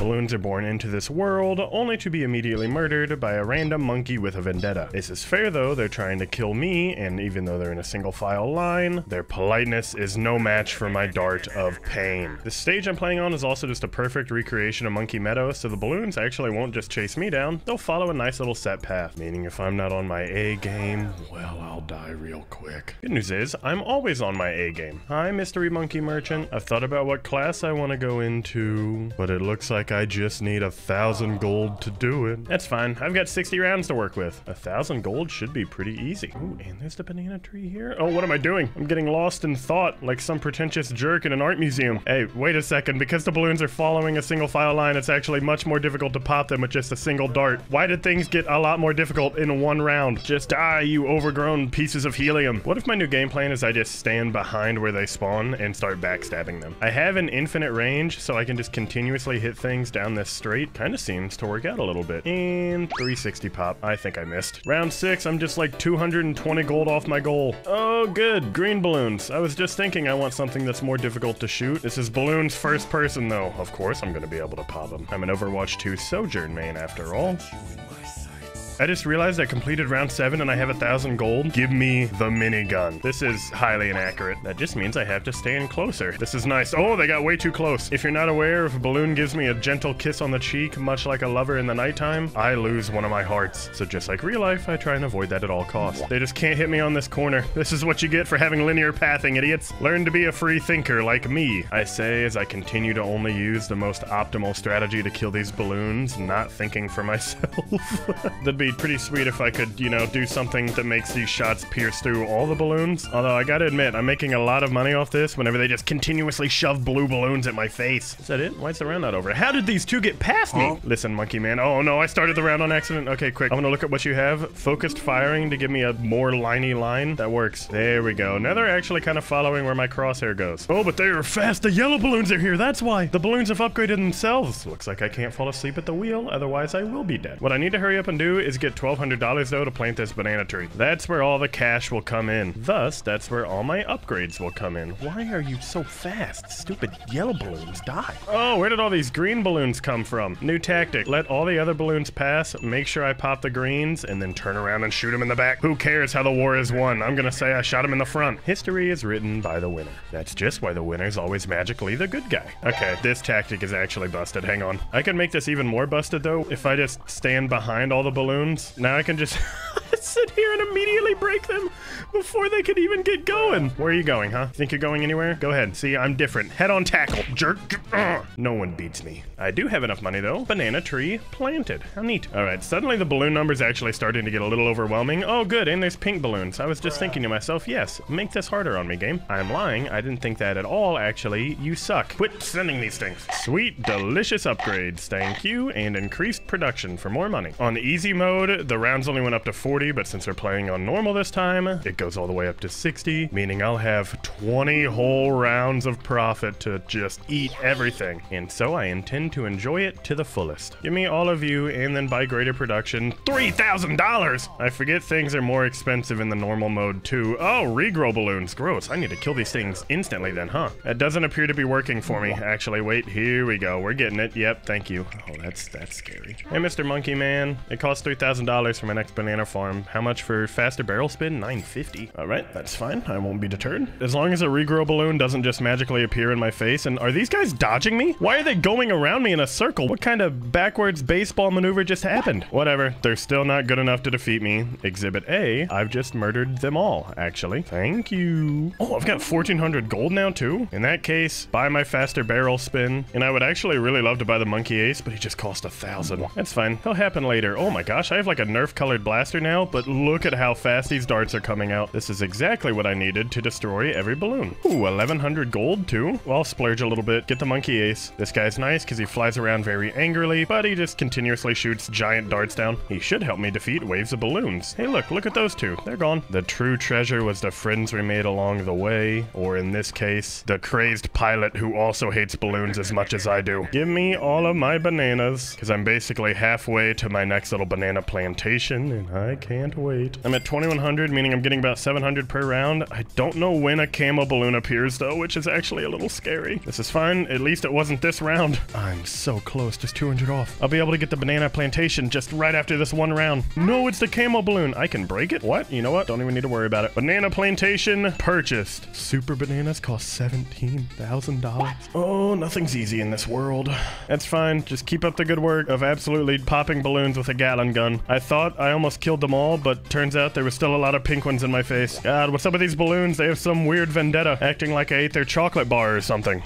Balloons are born into this world, only to be immediately murdered by a random monkey with a vendetta. This is fair though, they're trying to kill me, and even though they're in a single file line, their politeness is no match for my dart of pain. The stage I'm playing on is also just a perfect recreation of Monkey Meadow, so the balloons actually won't just chase me down, they'll follow a nice little set path, meaning if I'm not on my A game, well, I'll die real quick. Good news is, I'm always on my A game. Hi, Mystery Monkey Merchant. I've thought about what class I want to go into, but it looks like I just need 1,000 gold to do it. That's fine. I've got 60 rounds to work with. 1,000 gold should be pretty easy. Ooh, and there's the banana tree here. Oh, what am I doing? I'm getting lost in thought like some pretentious jerk in an art museum. Hey, wait a second. Because the balloons are following a single file line, it's actually much more difficult to pop them with just a single dart. Why did things get a lot more difficult in one round? Just die, you overgrown pieces of helium. What if my new game plan is I just stand behind where they spawn and start backstabbing them? I have an infinite range, so I can just continuously hit things down this straight. Kind of seems to work out a little bit. And 360 pop. I think I missed. Round 6, I'm just like 220 gold off my goal. Oh, good. Green balloons. I was just thinking I want something that's more difficult to shoot. This is balloons first person, though. Of course I'm going to be able to pop them. I'm an Overwatch 2 Sojourn main, after all. I just realized I completed round 7 and I have 1,000 gold. Give me the minigun. This is highly inaccurate. That just means I have to stand closer. This is nice. Oh, they got way too close. If you're not aware, if a balloon gives me a gentle kiss on the cheek, much like a lover in the nighttime, I lose one of my hearts. So just like real life, I try and avoid that at all costs. They just can't hit me on this corner. This is what you get for having linear pathing, idiots. Learn to be a free thinker like me, I say as I continue to only use the most optimal strategy to kill these balloons, not thinking for myself. That'd be pretty sweet if I could, you know, do something that makes these shots pierce through all the balloons. Although I gotta admit, I'm making a lot of money off this whenever they just continuously shove blue balloons at my face. Is that it? Why is the round not over? How did these two get past me? Listen, monkey man. Oh no, I started the round on accident. Okay, quick. I'm gonna look at what you have. Focused firing to give me a more liney line. That works. There we go. Now they're actually kind of following where my crosshair goes. Oh, but they are fast. The yellow balloons are here. That's why. The balloons have upgraded themselves. Looks like I can't fall asleep at the wheel. Otherwise, I will be dead. What I need to hurry up and do is get $1,200 though to plant this banana tree. That's where all the cash will come in. Thus, that's where all my upgrades will come in. Why are you so fast? Stupid yellow balloons die. Oh, where did all these green balloons come from? New tactic. Let all the other balloons pass, make sure I pop the greens, and then turn around and shoot them in the back. Who cares how the war is won? I'm gonna say I shot him in the front. History is written by the winner. That's just why the winner's always magically the good guy. Okay, this tactic is actually busted. Hang on. I can make this even more busted though if I just stand behind all the balloons. Now I can just sit here and immediately break them before they could even get going. Where are you going, huh? Think you're going anywhere? Go ahead. See, I'm different. Head on tackle, jerk. No one beats me. I do have enough money, though. Banana tree planted. How neat. All right, suddenly the balloon number's actually starting to get a little overwhelming. Oh, good, and there's pink balloons. I was just thinking to myself, yes, make this harder on me, game. I'm lying. I didn't think that at all, actually. You suck. Quit sending these things. Sweet, delicious upgrades. Thank you, and increased production for more money. On the easy mode, the rounds only went up to 40, but since we're playing on normal this time, it goes all the way up to 60, meaning I'll have 20 whole rounds of profit to just eat everything. And so I intend to enjoy it to the fullest. Give me all of you, and then by greater production, $3,000! I forget things are more expensive in the normal mode too. Oh, regrow balloons. Gross. I need to kill these things instantly then, huh? That doesn't appear to be working for me. Actually, wait. Here we go. We're getting it. Yep, thank you. Oh, that's scary. Hey, Mr. Monkey Man. It costs $3,000 for my next banana farm. How much for faster barrel spin? $9.50. All right, that's fine. I won't be deterred. As long as a regrow balloon doesn't just magically appear in my face. And are these guys dodging me? Why are they going around me in a circle? What kind of backwards baseball maneuver just happened? Whatever. They're still not good enough to defeat me. Exhibit A, I've just murdered them all, actually. Thank you. Oh, I've got 1,400 gold now, too. In that case, buy my faster barrel spin. And I would actually really love to buy the monkey ace, but he just cost 1,000. That's fine. He'll happen later. Oh my gosh, I have like a Nerf-colored blaster now, but look at how fast these darts are coming out. This is exactly what I needed to destroy every balloon. Ooh, 1,100 gold too. Well, I'll splurge a little bit, get the monkey ace. This guy's nice because he flies around very angrily, but he just continuously shoots giant darts down. He should help me defeat waves of balloons. Hey, look at those two. They're gone. The true treasure was the friends we made along the way, or in this case, the crazed pilot who also hates balloons as much as I do. Give me all of my bananas, because I'm basically halfway to my next little banana plantation, and I can't can't wait. I'm at 2100, meaning I'm getting about 700 per round. I don't know when a camo balloon appears though, which is actually a little scary. This is fine. At least it wasn't this round. I'm so close, just 200 off. I'll be able to get the banana plantation just right after this one round. No, it's the camo balloon. I can break it? What? You know what? Don't even need to worry about it. Banana plantation purchased. Super bananas cost $17,000. Oh, nothing's easy in this world. That's fine. Just keep up the good work of absolutely popping balloons with a Gatling gun. I thought I almost killed them all, but turns out there was still a lot of pink ones in my face. God, what's up with these balloons? They have some weird vendetta, acting like I ate their chocolate bar or something.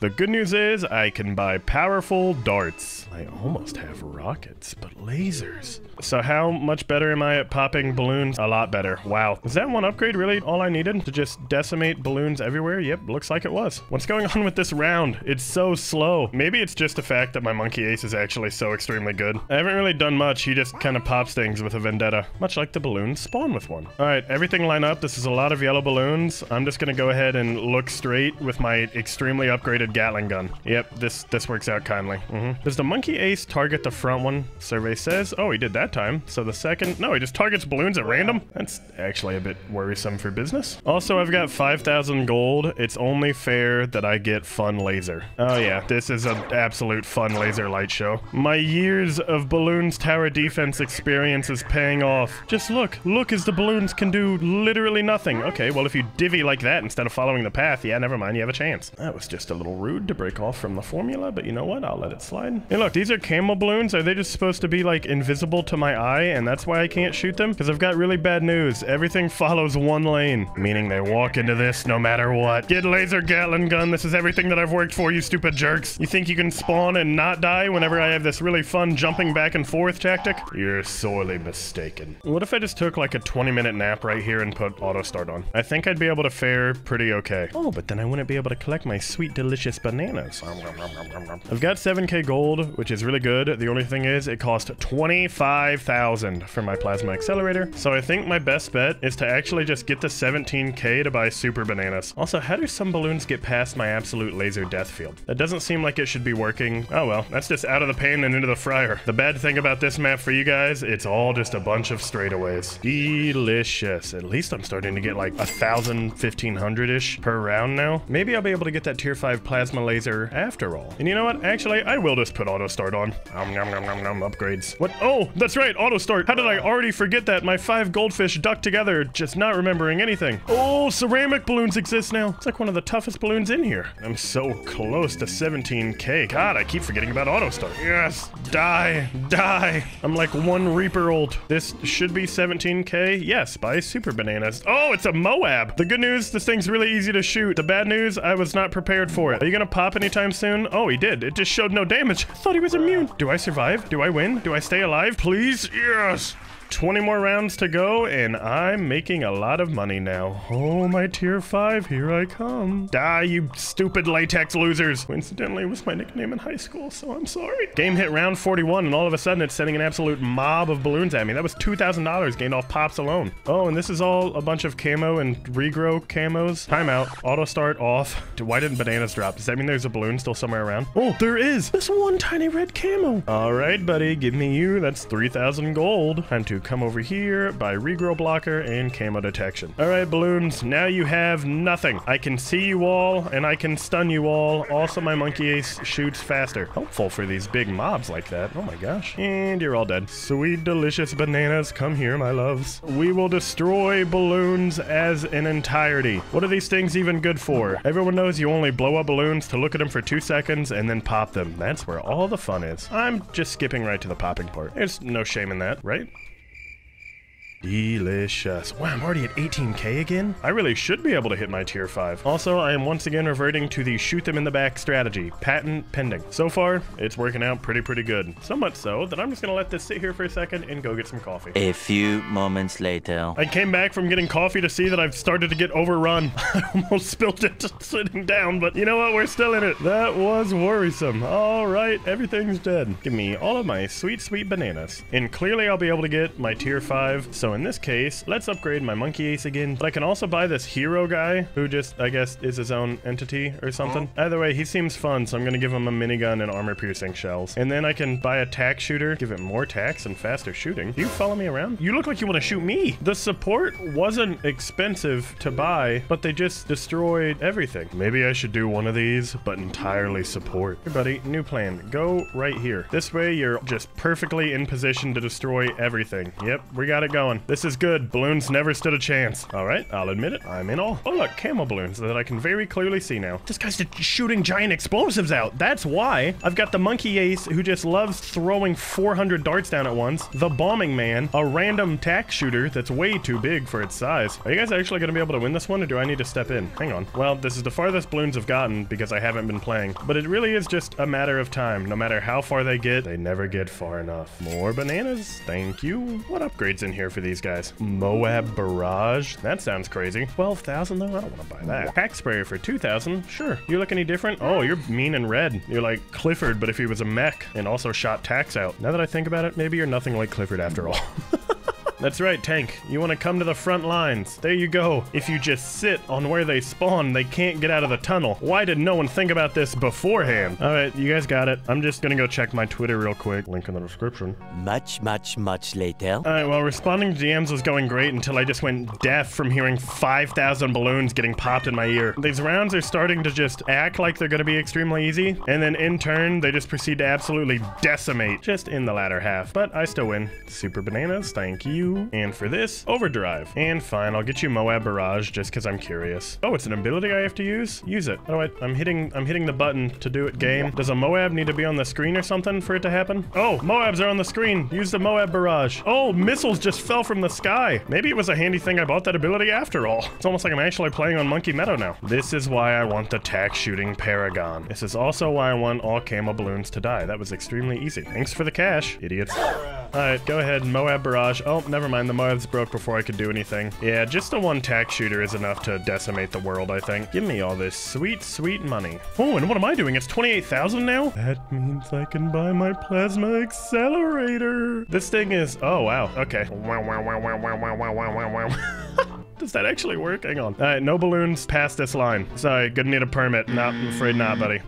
The good news is I can buy powerful darts. I almost have rockets, but lasers. So how much better am I at popping balloons? A lot better. Wow. Is that one upgrade really all I needed to just decimate balloons everywhere? Yep, looks like it was. What's going on with this round? It's so slow. Maybe it's just the fact that my monkey ace is actually so extremely good. I haven't really done much. He just kind of pops things with a vendetta, much like the balloons spawn with one. All right, everything line up. This is a lot of yellow balloons. I'm just going to go ahead and look straight with my extremely upgraded Gatling gun. Yep, this works out kindly. Does the monkey ace target the front one? Survey says, oh, he did that time. So the second, no, he just targets balloons at random. That's actually a bit worrisome for business. Also, I've got 5,000 gold. It's only fair that I get fun laser. Oh yeah, this is an absolute fun laser light show. My years of balloons tower defense experience is paying off. Just look as the balloons can do literally nothing. Okay, well, if you divvy like that instead of following the path, yeah, never mind, you have a chance. That was just a little rude to break off from the formula, but you know what? I'll let it slide. Hey, look, these are camo balloons. Are they just supposed to be like invisible to my eye and that's why I can't shoot them? Because I've got really bad news. Everything follows one lane, meaning they walk into this no matter what. Get laser Gatling gun. This is everything that I've worked for, you stupid jerks. You think you can spawn and not die whenever I have this really fun jumping back and forth tactic? You're sorely mistaken. What if I just took like a 20-minute nap right here and put auto start on? I think I'd be able to fare pretty okay. Oh, but then I wouldn't be able to collect my sweet delicious bananas. I've got 7k gold, which is really good. The only thing is it cost 25,000 for my plasma accelerator. So I think my best bet is to actually just get the 17k to buy super bananas. Also, how do some balloons get past my absolute laser death field? That doesn't seem like it should be working. Oh well, that's just out of the pan and into the fryer. The bad thing about this map for you guys, it's all just a bunch of straightaways. Delicious. At least I'm starting to get like 1,500-ish per round now. Maybe I'll be able to get that tier 5 plasma laser after all. And you know what? Actually, I will just put auto start on. Upgrades. What? Oh, that's right. Auto start. How did I already forget that? My 5 goldfish ducked together, just not remembering anything. Oh, ceramic balloons exist now. It's like one of the toughest balloons in here. I'm so close to 17k. God, I keep forgetting about auto start. Yes. Die. Die. I'm like one Reaper ult. This should be 17k. Yes, buy super bananas. Oh, it's a Moab. The good news, this thing's really easy to shoot. The bad news, I was not prepared for it. Are you gonna pop anytime soon? Oh, he did. It just showed no damage. I thought he was immune. Do I survive? Do I win? Do I stay alive? Please? Yes! 20 more rounds to go, and I'm making a lot of money now. Oh, my tier 5, here I come. Die, you stupid latex losers. Coincidentally, it was my nickname in high school, so I'm sorry. Game hit round 41, and all of a sudden, it's sending an absolute mob of balloons at me. That was $2,000 gained off pops alone. Oh, and this is all a bunch of camo and regrow camos. Timeout. Auto start off. Dude, why didn't bananas drop? Does that mean there's a balloon still somewhere around? Oh, there is. This one tiny red camo. All right, buddy, give me you. That's 3,000 gold. Time to come over here, buy regrow blocker and camo detection. All right, balloons, now you have nothing. I can see you all and I can stun you all. Also, my monkey ace shoots faster. Helpful for these big mobs like that. Oh my gosh. And you're all dead. Sweet, delicious bananas. Come here, my loves. We will destroy balloons as an entirety. What are these things even good for? Everyone knows you only blow up balloons to look at them for 2 seconds and then pop them. That's where all the fun is. I'm just skipping right to the popping part. There's no shame in that, right? Delicious. Wow, I'm already at 18k again? I really should be able to hit my tier 5. Also, I am once again reverting to the shoot them in the back strategy. Patent pending. So far, it's working out pretty good. So much so that I'm just gonna let this sit here for a second and go get some coffee. A few moments later. I came back from getting coffee to see that I've started to get overrun. I almost spilled it just sitting down, but you know what? We're still in it. That was worrisome. All right, everything's dead. Give me all of my sweet, sweet bananas. And clearly I'll be able to get my tier 5, so So in this case, let's upgrade my monkey ace again. But I can also buy this hero guy who just, I guess, is his own entity or something. Either way, he seems fun, so I'm going to give him a minigun and armor-piercing shells. And then I can buy a tack shooter, give it more tacks and faster shooting. Do you follow me around? You look like you want to shoot me. The support wasn't expensive to buy, but they just destroyed everything. Maybe I should do one of these, but entirely support. Hey, buddy, new plan. Go right here. This way, you're just perfectly in position to destroy everything. Yep, we got it going. This is good. Balloons never stood a chance. All right, I'll admit it. I'm in awe. Oh, look, camel balloons that I can very clearly see now. This guy's just shooting giant explosives out. That's why I've got the monkey ace who just loves throwing 400 darts down at once, the bombing man, a random tack shooter that's way too big for its size. Are you guys actually going to be able to win this one, or do I need to step in? Hang on. Well, this is the farthest balloons have gotten because I haven't been playing, but it really is just a matter of time. No matter how far they get, they never get far enough. More bananas. Thank you. What upgrades in here for these guys? Moab Barrage. That sounds crazy. 12,000 though? I don't want to buy that. Pack sprayer for 2,000. Sure. You look any different? Oh, you're mean and red. You're like Clifford, but if he was a mech and also shot tacks out. Now that I think about it, maybe you're nothing like Clifford after all. That's right, Tank. You want to come to the front lines. There you go. If you just sit on where they spawn, they can't get out of the tunnel. Why did no one think about this beforehand? All right, you guys got it. I'm just going to go check my Twitter real quick. Link in the description. Much later. All right, well, responding to DMs was going great until I just went deaf from hearing 5,000 balloons getting popped in my ear. These rounds are starting to just act like they're going to be extremely easy, and then in turn, they just proceed to absolutely decimate just in the latter half. But I still win. Super bananas. Thank you. And for this, overdrive. And fine, I'll get you Moab Barrage just because I'm curious. Oh, it's an ability I have to use? Use it. Oh, I'm hitting the button to do it, game. Does a Moab need to be on the screen or something for it to happen? Oh, Moabs are on the screen. Use the Moab Barrage. Oh, missiles just fell from the sky. Maybe it was a handy thing I bought that ability after all. It's almost like I'm actually playing on Monkey Meadow now. This is why I want the tack shooting paragon. This is also why I want all camel balloons to die. That was extremely easy. Thanks for the cash, idiots. All right, go ahead, Moab Barrage. Oh, never mind. The Moabs broke before I could do anything. Yeah, just a one tack shooter is enough to decimate the world, I think. Give me all this sweet, sweet money. Oh, and what am I doing? It's 28,000 now? That means I can buy my plasma accelerator. This thing is... Oh, wow. Okay. Does that actually work? Hang on. All right, no balloons past this line. Sorry, gonna need a permit. Not, I'm afraid not, buddy.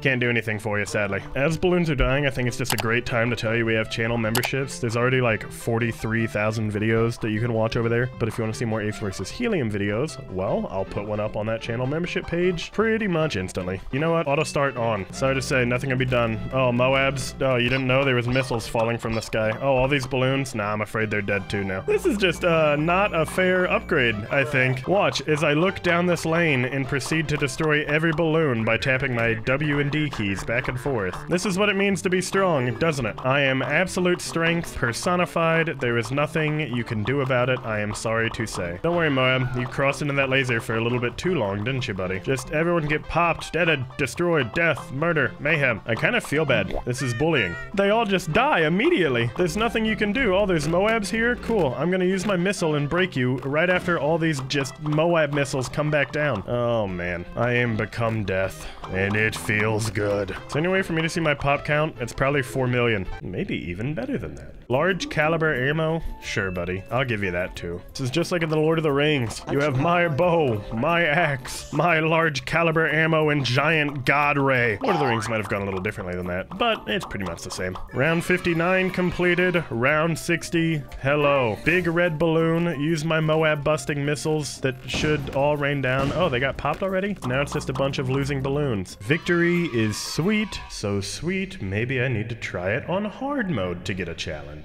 Can't do anything for you, sadly. As balloons are dying, I think it's just a great time to tell you we have channel memberships. There's already like 43,000 videos that you can watch over there. But if you want to see more Apes vs Helium videos, well, I'll put one up on that channel membership page pretty much instantly. You know what? Auto start on. Sorry to say, nothing can be done. Oh, Moabs. Oh, you didn't know there was missiles falling from the sky. Oh, all these balloons. Nah, I'm afraid they're dead too now. This is just not a fair upgrade. I think. Watch as I look down this lane and proceed to destroy every balloon by tapping my W and D keys back and forth. This is what it means to be strong, doesn't it? I am absolute strength personified. There is nothing you can do about it. I am sorry to say. Don't worry, Moab. You crossed into that laser for a little bit too long, didn't you, buddy? Just everyone get popped, deaded, destroyed, death, murder, mayhem. I kind of feel bad. This is bullying. They all just die immediately. There's nothing you can do. Oh, there's Moabs here? Cool. I'm gonna use my missile and break you right after all these just Moab missiles come back down. Oh man, I am become death and it feels good. Is there any way for me to see my pop count? It's probably 4 million, maybe even better than that. Large caliber ammo? Sure, buddy. I'll give you that too. This is just like in the Lord of the Rings. You have my bow, my axe, my large caliber ammo and giant god ray. Lord of the Rings might have gone a little differently than that, but it's pretty much the same. Round 59 completed, round 60. Hello. Big red balloon, use my Moab busting missiles that should all rain down. Oh, they got popped already? Now it's just a bunch of losing balloons. Victory is sweet, so sweet, maybe I need to try it on hard mode to get a challenge.